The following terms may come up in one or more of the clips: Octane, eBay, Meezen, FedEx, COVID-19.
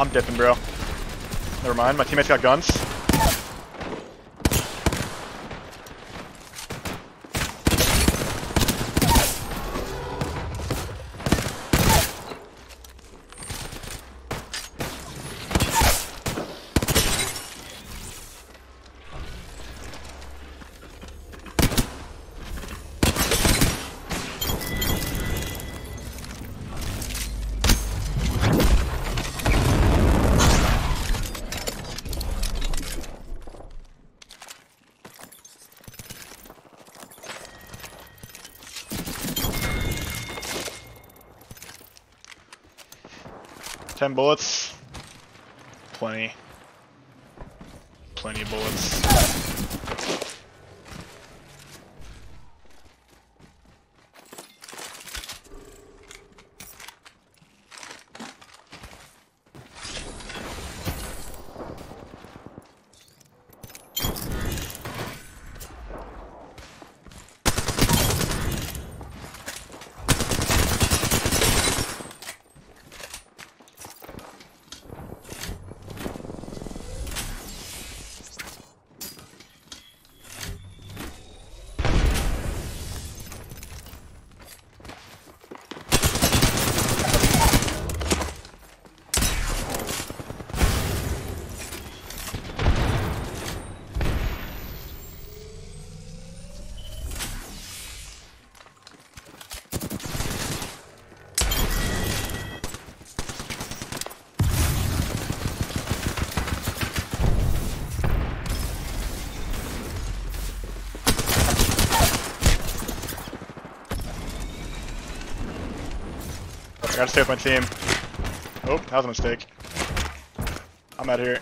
I'm dipping, bro. Never mind, my teammates got guns. Ten bullets. Plenty. Plenty of bullets. I gotta stay with my team. Oh, that was a mistake. I'm out of here.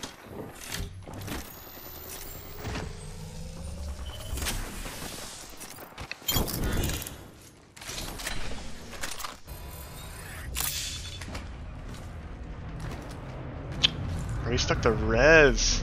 Bro, he stuck to res.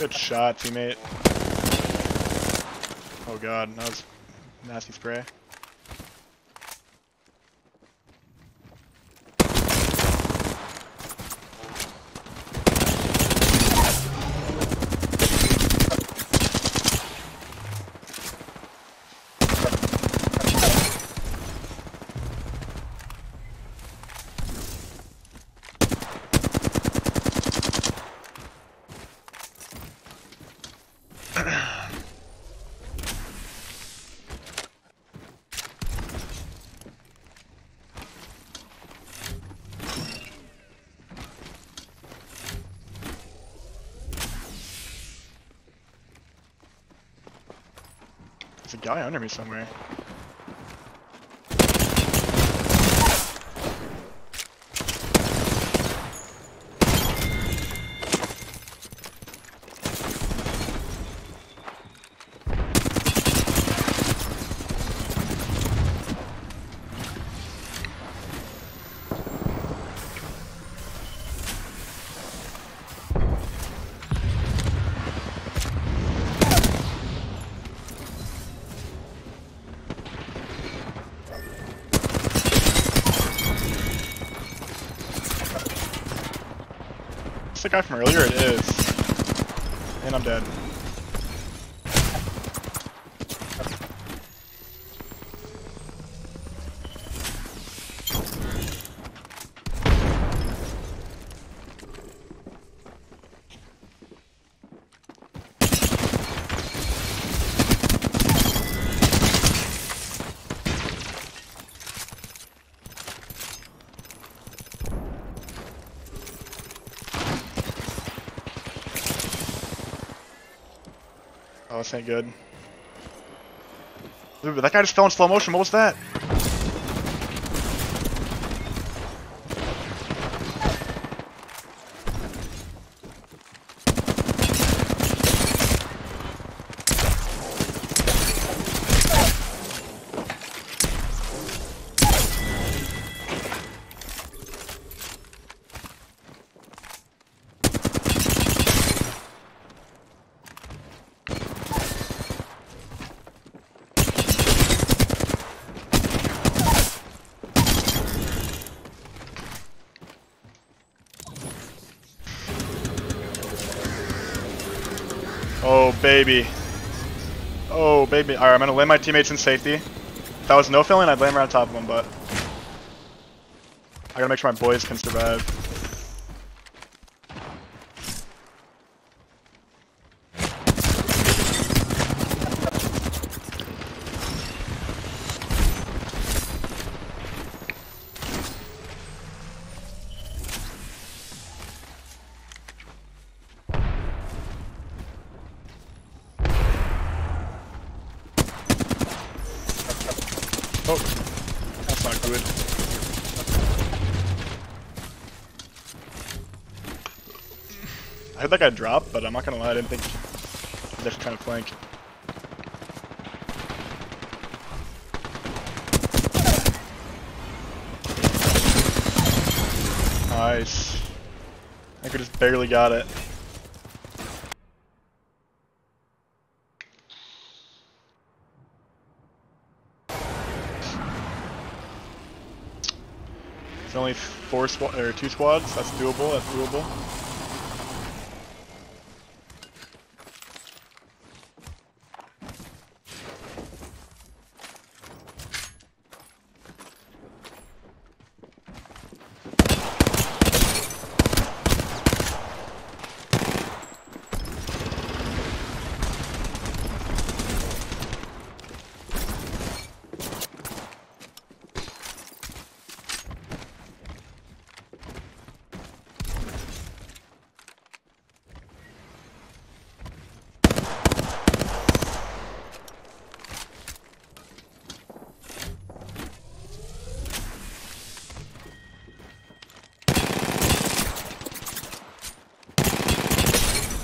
Good shot, teammate. Oh god, that was nasty spray. There's a guy under me somewhere. It's the guy from earlier, it is. And I'm dead. Oh, that's not good. Dude, that guy just fell in slow motion. What was that? Oh, baby. Oh, baby. Alright, I'm gonna land my teammates in safety. If that was no filling, I'd land right on top of them, but I gotta make sure my boys can survive. Oh, that's not good. I heard that guy drop, but I'm not gonna lie, I didn't think they're trying to flank. Nice. I think we just barely got it. It's only two squads. That's doable. That's doable.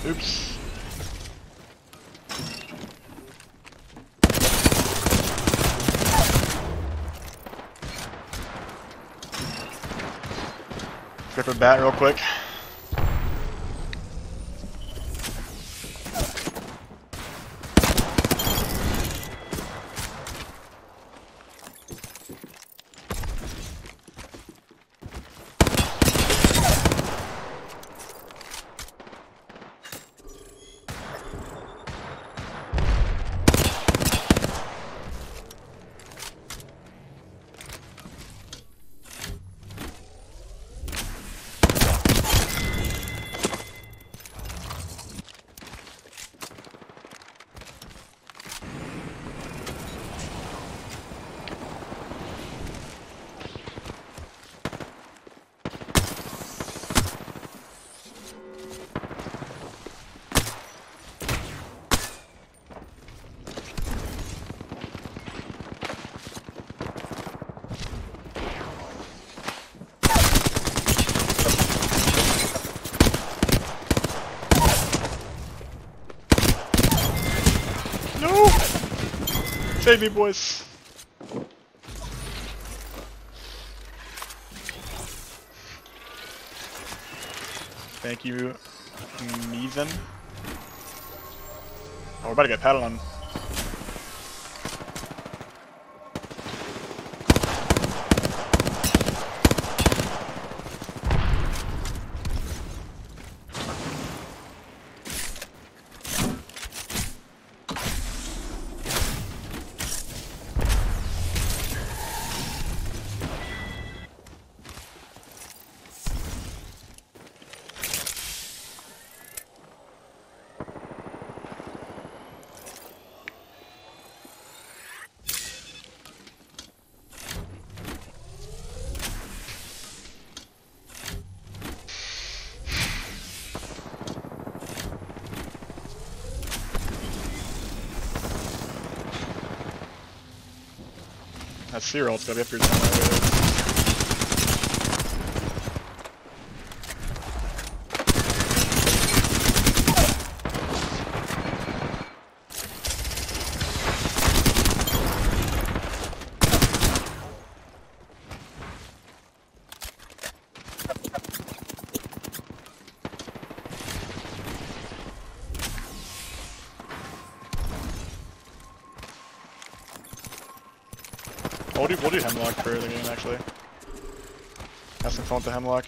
Oops. Grip a bat real quick. Save me, boys. Thank you, Meezen. Oh, we're about to get paddled on. That's Cyril. It's gotta be up here somewhere. We'll do Hemlock for the game, actually. Have some fun with the Hemlock.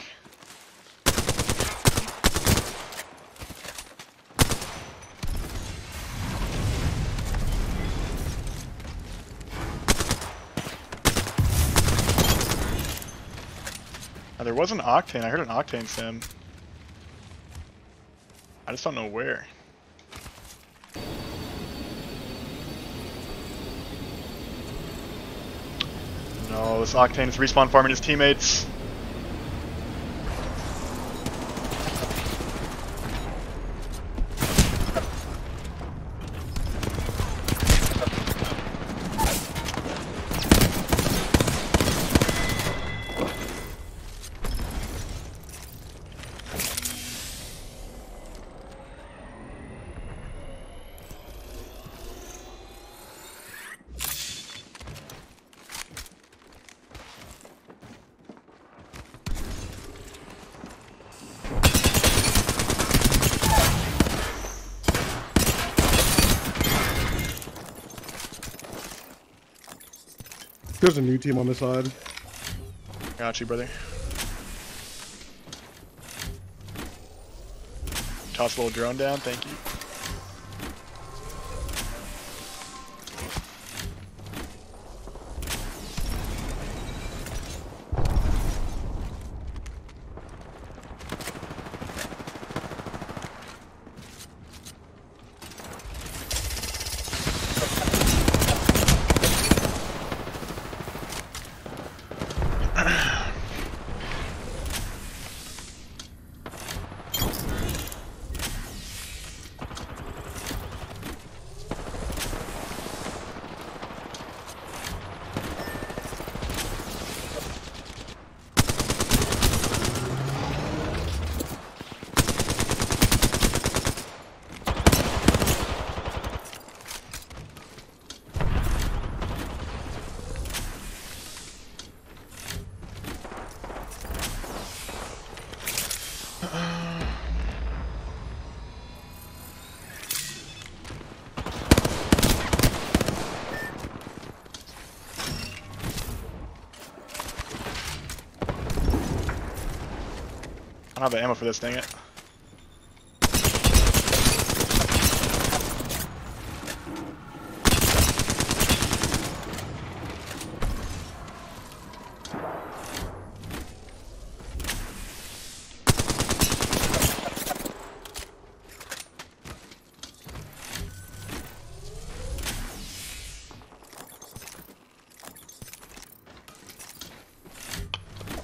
Now, there was an Octane. I heard an Octane sim. I just don't know where. No, this Octane is respawn farming his teammates. There's a new team on this side. Got you, brother. Toss a little drone down, thank you. I don't have the ammo for this, dang it.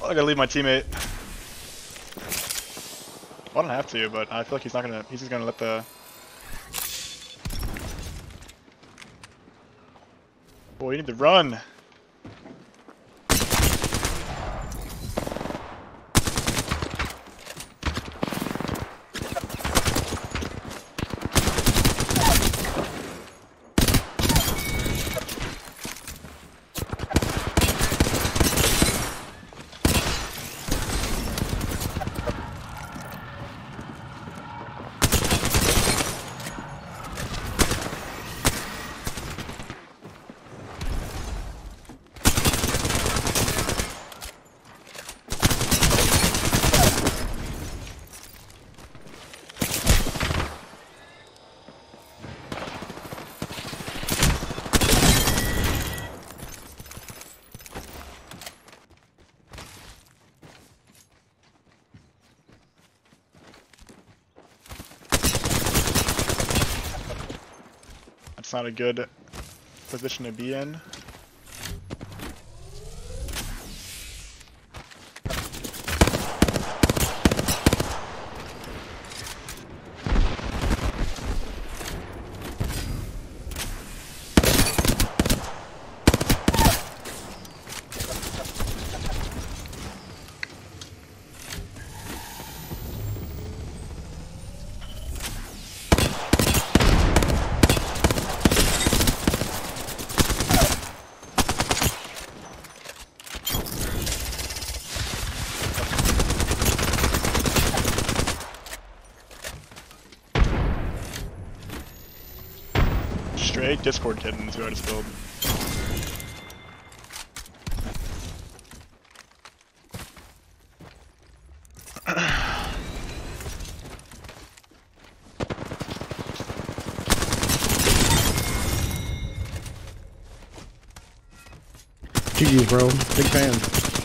Oh, I gotta leave my teammate. Well, I don't have to, but I feel like he's not gonna. He's just gonna let the boy. We need to run. Not a good position to be in. Hey, Discord kittens who I just killed. GG, bro. Big fan.